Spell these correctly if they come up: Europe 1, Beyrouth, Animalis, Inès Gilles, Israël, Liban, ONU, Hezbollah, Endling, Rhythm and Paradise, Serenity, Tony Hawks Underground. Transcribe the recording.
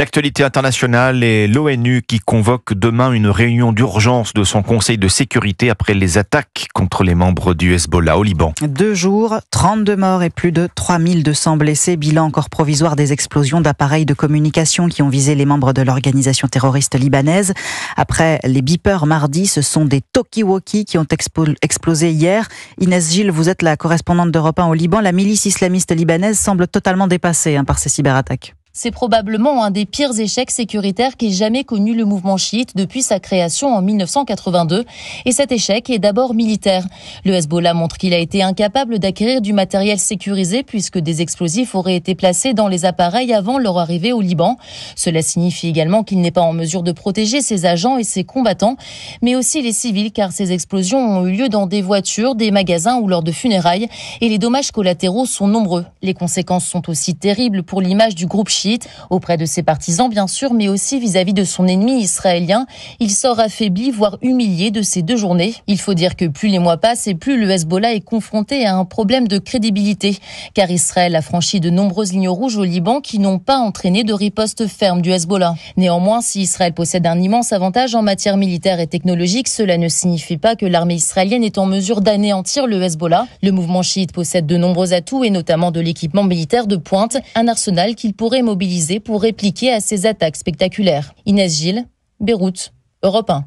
L'actualité internationale est l'ONU qui convoque demain une réunion d'urgence de son Conseil de sécurité après les attaques contre les membres du Hezbollah au Liban. 2 jours, 32 morts et plus de 3200 blessés. Bilan encore provisoire des explosions d'appareils de communication qui ont visé les membres de l'organisation terroriste libanaise. Après les beepers mardi, ce sont des talkie-walkie qui ont explosé hier. Inès Gilles, vous êtes la correspondante d'Europe 1 au Liban. La milice islamiste libanaise semble totalement dépassée par ces cyberattaques. C'est probablement un des pires échecs sécuritaires qu'ait jamais connu le mouvement chiite depuis sa création en 1982. Et cet échec est d'abord militaire. Le Hezbollah montre qu'il a été incapable d'acquérir du matériel sécurisé puisque des explosifs auraient été placés dans les appareils avant leur arrivée au Liban. Cela signifie également qu'il n'est pas en mesure de protéger ses agents et ses combattants, mais aussi les civils, car ces explosions ont eu lieu dans des voitures, des magasins ou lors de funérailles, et les dommages collatéraux sont nombreux. Les conséquences sont aussi terribles pour l'image du groupe chiite auprès de ses partisans bien sûr, mais aussi vis-à-vis de son ennemi israélien. Il sort affaibli, voire humilié de ces 2 journées. Il faut dire que plus les mois passent et plus le Hezbollah est confronté à un problème de crédibilité, car Israël a franchi de nombreuses lignes rouges au Liban qui n'ont pas entraîné de riposte ferme du Hezbollah. Néanmoins, si Israël possède un immense avantage en matière militaire et technologique, cela ne signifie pas que l'armée israélienne est en mesure d'anéantir le Hezbollah. Le mouvement chiite possède de nombreux atouts et notamment de l'équipement militaire de pointe, un arsenal qu'il pourrait mobilisés pour répliquer à ces attaques spectaculaires. Inès Gilles, Beyrouth, Europe 1.